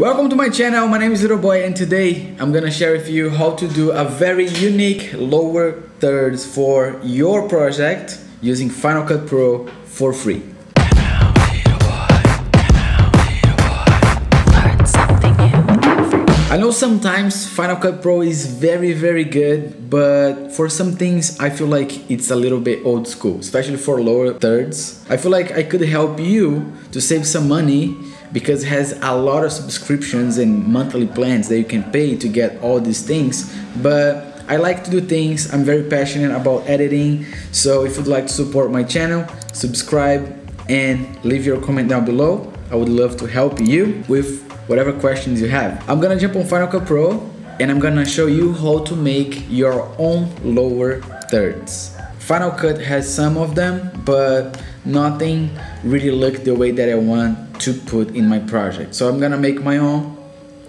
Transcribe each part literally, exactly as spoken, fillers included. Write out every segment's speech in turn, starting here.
Welcome to my channel, my name is Little Boy, and today I'm gonna share with you how to do a very unique lower thirds for your project using Final Cut Pro for free. I know sometimes Final Cut Pro is very very good, but for some things I feel like it's a little bit old school, especially for lower thirds. I feel like I could help you to save some money because it has a lot of subscriptions and monthly plans that you can pay to get all these things, but I like to do things, I'm very passionate about editing, so if you'd like to support my channel, subscribe and leave your comment down below. I would love to help you with whatever questions you have. I'm gonna jump on Final Cut Pro and I'm gonna show you how to make your own lower thirds. Final Cut has some of them, but nothing really looked the way that I want to put in my project. So I'm gonna make my own.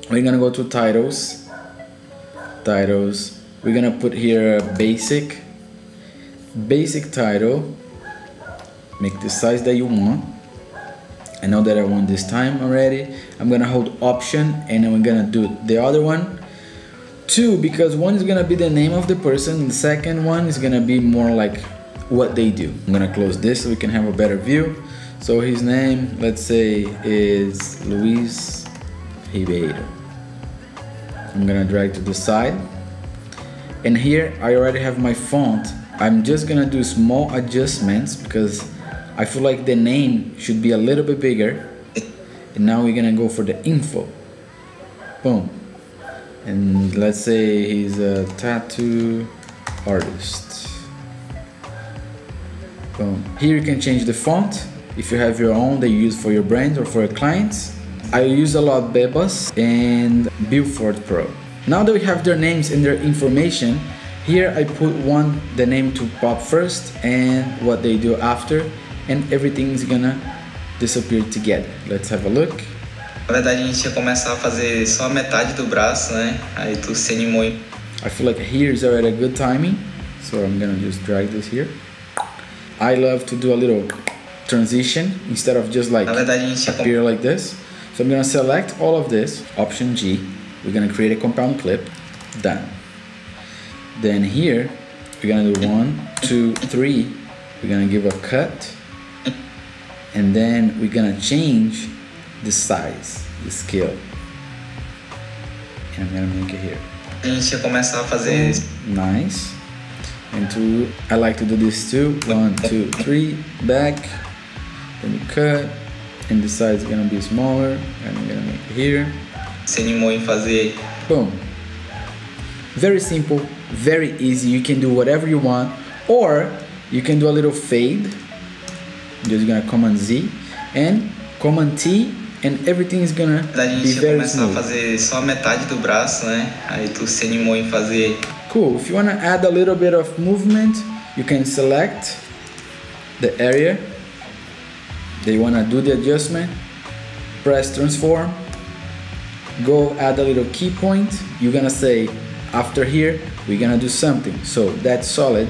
We're gonna go to titles, titles. We're gonna put here a basic, basic title. Make the size that you want. I know that I want this time already. I'm gonna hold option and then we're gonna do the other one. Two, because one is gonna be the name of the person, the second one is gonna be more like what they do. I'm gonna close this so we can have a better view. So his name, let's say, is Luis Ribeiro. I'm gonna drag to the side. And here I already have my font. I'm just gonna do small adjustments because I feel like the name should be a little bit bigger. And now we're gonna go for the info. Boom. And let's say he's a tattoo artist. Boom. Here you can change the font if you have your own that you use for your brand or for your clients. I use a lot Bebas and Beaufort Pro. Now that we have their names and their information, here I put one, the name to pop first and what they do after, and everything's gonna disappear together. Let's have a look. Na verdade, a gente ia começar a fazer só a metade do braço, né? Aí tu se animou. I feel like here is already a good timing, so I'm gonna just drag this here. I love to do a little transition instead of just like verdade, appear like this. So I'm gonna select all of this, option G. We're gonna create a compound clip, done. Then here, we're gonna do one, two, three. We're gonna give a cut. And then we're gonna change the size, the scale. And I'm gonna make it here. Nice. And two, I like to do this too. One, two, three, back. Then we cut. And the size is gonna be smaller. And I'm gonna make it here. Se animou em fazer. Boom. Very simple, very easy. You can do whatever you want, or you can do a little fade. I'm just gonna Command Z and Command T, and everything is gonna be very smooth. A fazer só a metade do braço, né? Aí tu se animou em fazer. Cool. If you wanna add a little bit of movement, you can select the area that you wanna do the adjustment. Press transform. Go add a little key point. You're gonna say after here we're gonna do something, so that's solid.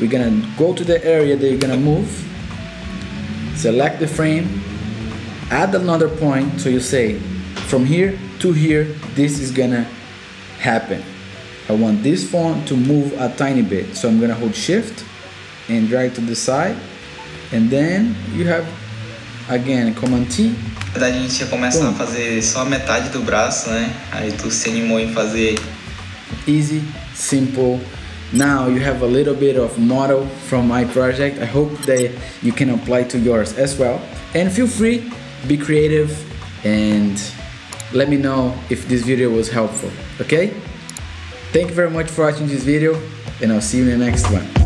We're gonna go to the area that you're gonna move, select the frame, add another point, so you say from here to here this is gonna happen. I want this font to move a tiny bit, so I'm gonna hold shift and drag to the side, and then you have again Command T. Na verdade, a gente ia começar a fazer só a metade do braço, né? Aí tu se animou em fazer. Easy, simple. Now you have a little bit of model from my project. I hope that you can apply to yours as well. And feel free, be creative, and let me know if this video was helpful, okay? Thank you very much for watching this video, and I'll see you in the next one.